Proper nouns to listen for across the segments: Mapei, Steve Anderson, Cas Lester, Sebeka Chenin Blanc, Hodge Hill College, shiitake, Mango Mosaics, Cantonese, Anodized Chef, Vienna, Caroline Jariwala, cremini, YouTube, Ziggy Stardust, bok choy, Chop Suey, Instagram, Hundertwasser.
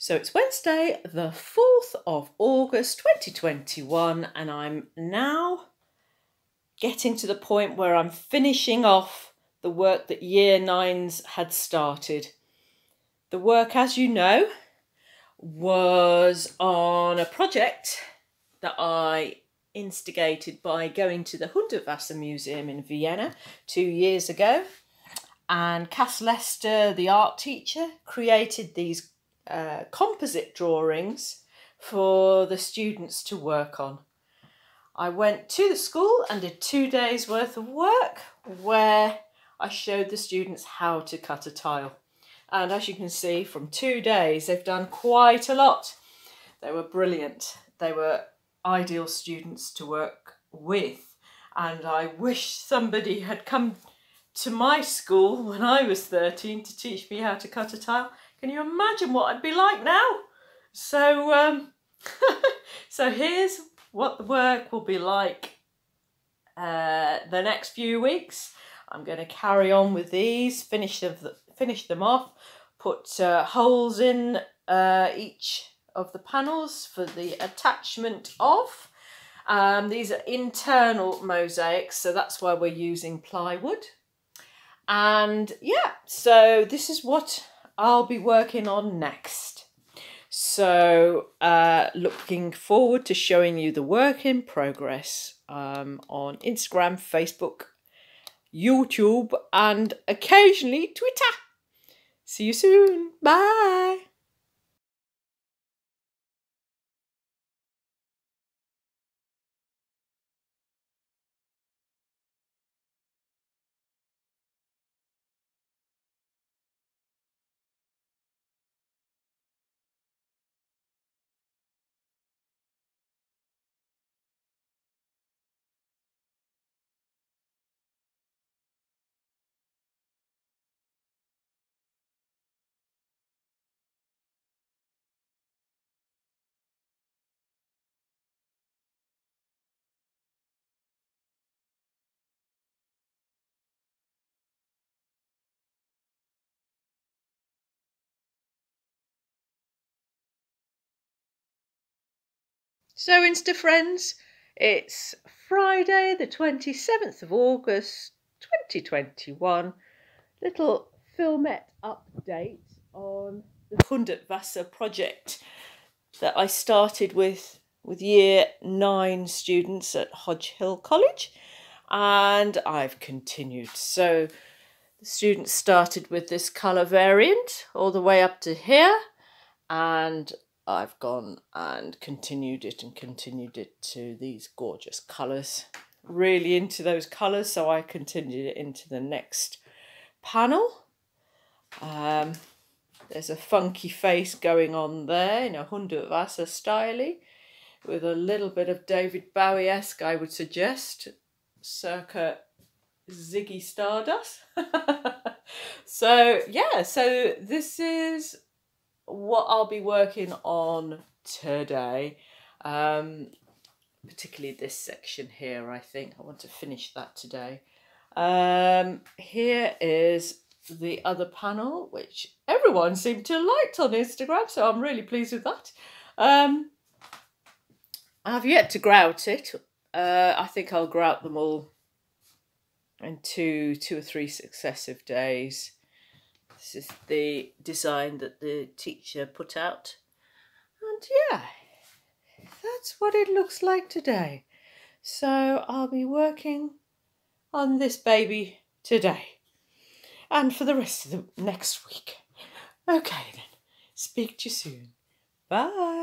So it's Wednesday, the 4th of August, 2021, and I'm now getting to the point where I'm finishing off the work that Year 9s had started. The work, as you know, was on a project that I instigated by going to the Hundertwasser Museum in Vienna 2 years ago. And Cas Lester, the art teacher, created these composite drawings for the students to work on. I went to the school and did 2 days worth of work where I showed the students how to cut a tile. And as you can see from 2 days, they've done quite a lot. They were brilliant. They were ideal students to work with. And I wish somebody had come to my school when I was 13 to teach me how to cut a tile. Can you imagine what I'd be like now? So, so here's what the work will be like the next few weeks. I'm going to carry on with these, finish them off, put holes in each of the panels for the attachment of. These are internal mosaics, so that's why we're using plywood. And yeah, so this is what I'll be working on next. So looking forward to showing you the work in progress on Instagram, Facebook, YouTube, and occasionally Twitter. See you soon. Bye. So Insta friends, it's Friday the 27th of August 2021, little filmette update on the Hundertwasser project that I started with Year 9 students at Hodge Hill College, and I've continued. So the students started with this colour variant all the way up to here, and I've gone and continued it to these gorgeous colours. Really into those colours, so I continued it into the next panel. There's a funky face going on there in a Hundertwasser style with a little bit of David Bowie-esque, I would suggest, circa Ziggy Stardust. So yeah, so this is what I'll be working on today, particularly this section here. I think I want to finish that today. Here is the other panel, which everyone seemed to like on Instagram, so I'm really pleased with that. I've yet to grout it. I think I'll grout them all in two or three successive days. This is the design that the teacher put out. And yeah, that's what it looks like today. So I'll be working on this baby today and for the rest of the next week. Okay then, speak to you soon. Bye.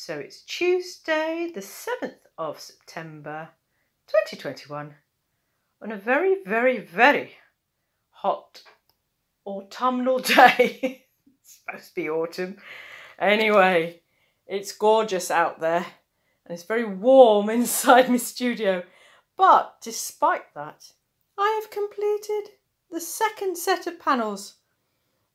So it's Tuesday, the 7th of September, 2021, on a very, very, very hot autumnal day. It's supposed to be autumn. Anyway, it's gorgeous out there and it's very warm inside my studio. But despite that, I have completed the second set of panels,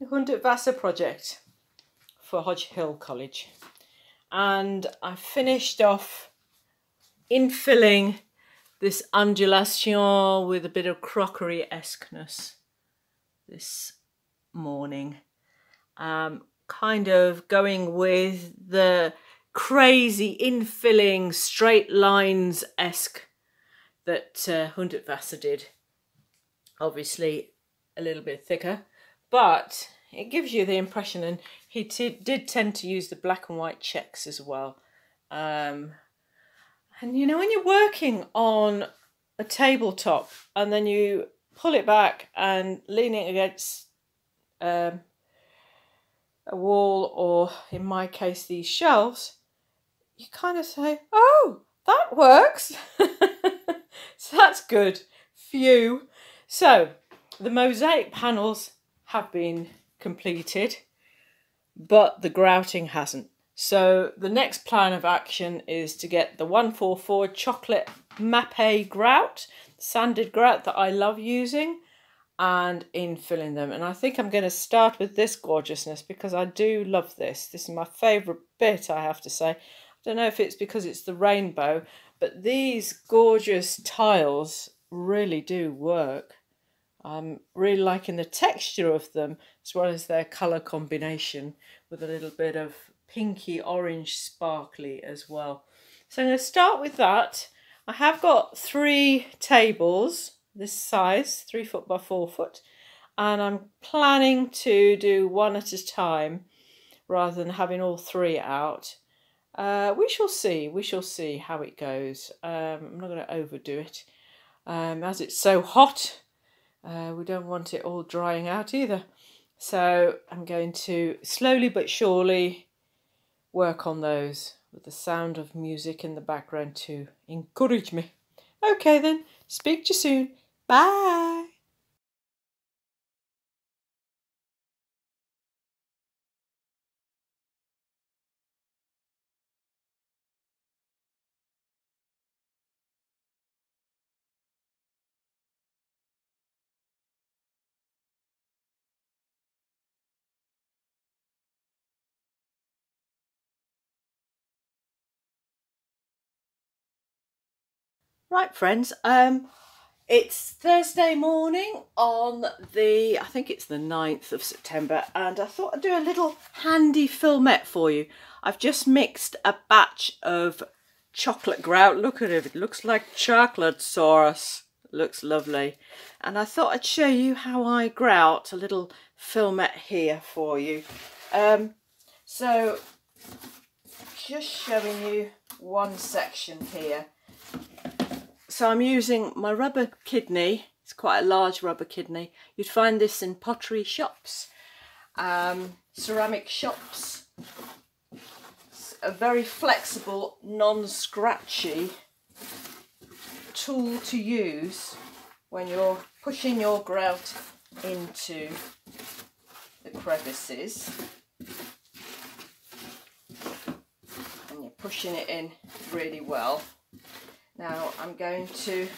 the Hundertwasser project for Hodge Hill College. And I finished off infilling this undulation with a bit of crockery-esqueness this morning. Kind of going with the crazy infilling straight lines-esque that Hundertwasser did. Obviously a little bit thicker, but it gives you the impression, and he did tend to use the black and white checks as well. And you know, when you're working on a tabletop and then you pull it back and lean it against a wall, or in my case these shelves, you kind of say, oh, that works. So that's good. Phew. So the mosaic panels have been completed, but the grouting hasn't. So the next plan of action is to get the 144 chocolate Mapei grout, sanded grout that I love using, and infilling them. And I think I'm going to start with this gorgeousness because I do love this. This is my favourite bit, I have to say. I don't know if it's because it's the rainbow, but these gorgeous tiles really do work. I'm really liking the texture of them as well as their colour combination with a little bit of pinky orange sparkly as well. So I'm going to start with that. I have got 3 tables this size, 3 foot by 4 foot, and I'm planning to do one at a time rather than having all 3 out. We shall see how it goes. I'm not going to overdo it as it's so hot. We don't want it all drying out either. So I'm going to slowly but surely work on those with the sound of music in the background to encourage me. Okay then, speak to you soon. Bye. Right friends, it's Thursday morning on the, I think it's the 9th of September, and I thought I'd do a little handy filmette for you. I've just mixed a batch of chocolate grout. Look at it, it looks like chocolate sauce. Looks lovely. And I thought I'd show you how I grout a little filmette here for you. So just showing you one section here. So I'm using my rubber kidney. It's quite a large rubber kidney. You'd find this in pottery shops, ceramic shops. It's a very flexible, non-scratchy tool to use when you're pushing your grout into the crevices. And you're pushing it in really well. Now I'm going to,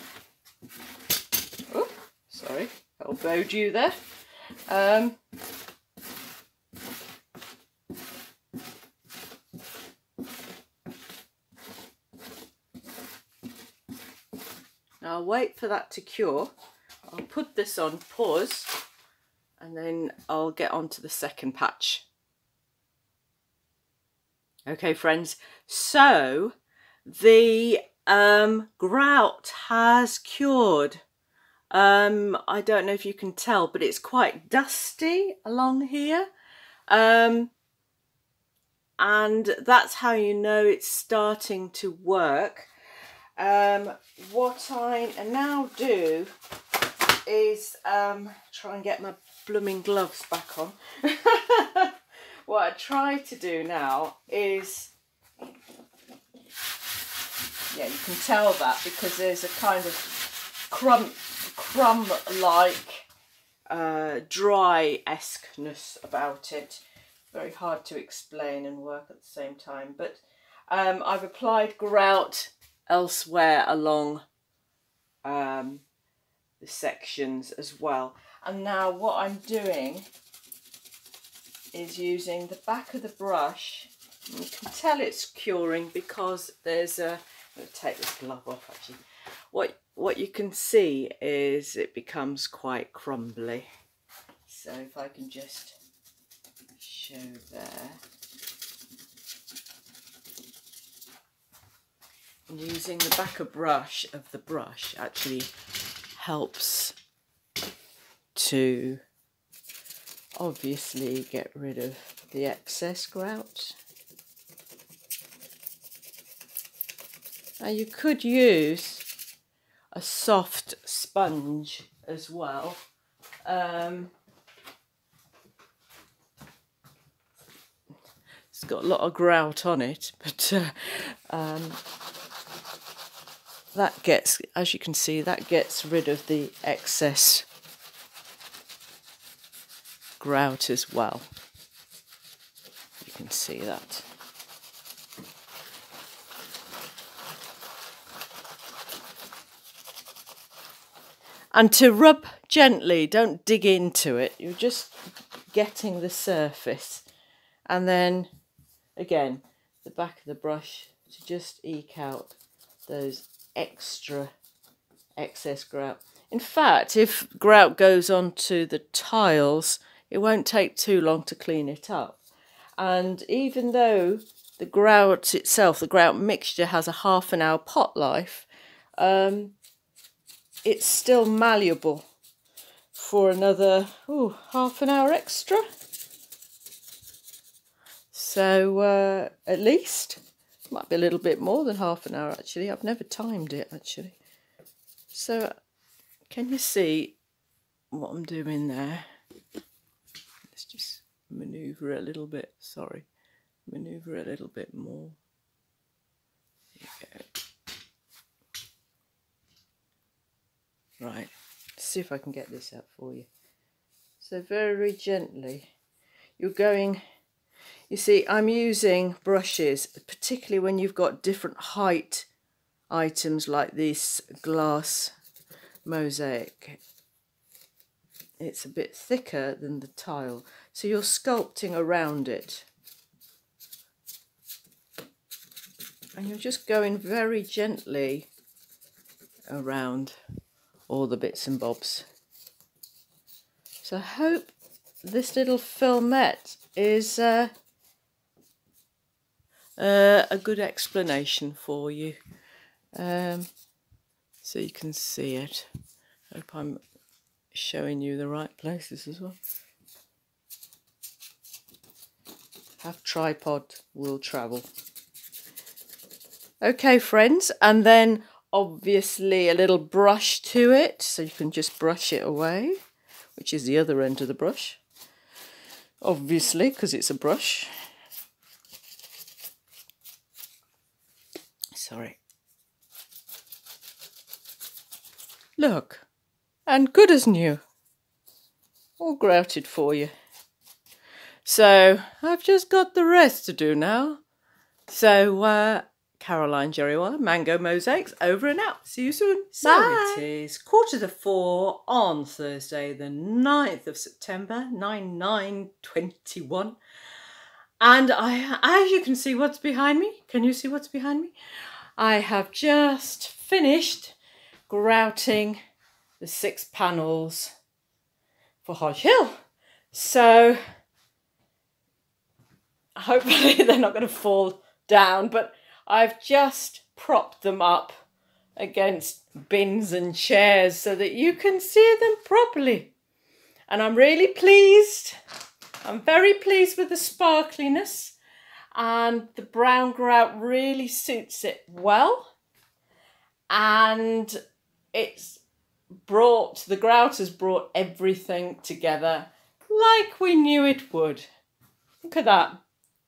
oh, sorry, elbowed you there. Now I'll wait for that to cure. I'll put this on pause and then I'll get on to the second patch. Okay friends, so the grout has cured. I don't know if you can tell, but it's quite dusty along here, and that's how you know it's starting to work. What I now do is try and get my blooming gloves back on. What I try to do now is, yeah, you can tell that because there's a kind of crumb-like dry-esque-ness about it. Very hard to explain and work at the same time, but I've applied grout elsewhere along the sections as well. And now what I'm doing is using the back of the brush. You can tell it's curing because there's a... I'm going to take this glove off actually. What you can see is it becomes quite crumbly. So if I can just show there. And using the back of the brush actually helps to obviously get rid of the excess grout. Now you could use a soft sponge as well. It's got a lot of grout on it, but that gets, as you can see, that gets rid of the excess grout as well. You can see that. And to rub gently, don't dig into it. You're just getting the surface. And then, again, the back of the brush to just eke out those extra excess grout. In fact, if grout goes onto the tiles, it won't take too long to clean it up. And even though the grout itself, the grout mixture, has a half an hour pot life, it's still malleable for another half an hour extra. So at least, might be a little bit more than half an hour actually. I've never timed it actually. So can you see what I'm doing there? Let's just manoeuvre a little bit, sorry. Manoeuvre a little bit more. There you go. Right, let's see if I can get this out for you. So very gently, you're going, you see, I'm using brushes, particularly when you've got different height items like this glass mosaic. It's a bit thicker than the tile, so you're sculpting around it. And you're just going very gently around all the bits and bobs. So I hope this little filmette is a good explanation for you, so you can see it. I hope I'm showing you the right places as well. Have tripod, will travel. Okay friends, and then obviously a little brush to it, so you can just brush it away, which is the other end of the brush, obviously, because it's a brush. Sorry. Look, and good as new, all grouted for you. So I've just got the rest to do now. So Caroline Jariwala, Mango Mosaics, over and out. See you soon. So bye. It is 4:15 on Thursday, the 9th of September, 9921. And as you can see what's behind me, can you see what's behind me? I have just finished grouting the 6 panels for Hodge Hill. So hopefully they're not going to fall down, but I've just propped them up against bins and chairs so that you can see them properly. And I'm really pleased. I'm very pleased with the sparkliness, and the brown grout really suits it well. And it's brought, the grout has brought everything together like we knew it would. Look at that.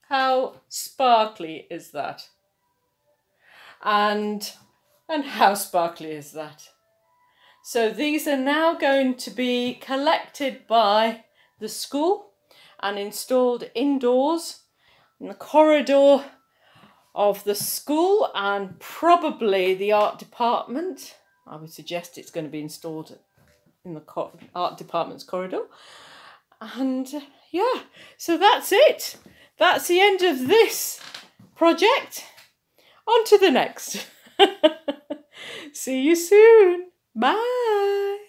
How sparkly is that? And how sparkly is that? So these are now going to be collected by the school and installed indoors in the corridor of the school and probably the art department. I would suggest it's going to be installed in the art department's corridor. And yeah, so that's it. That's the end of this project. On to the next. See you soon. Bye.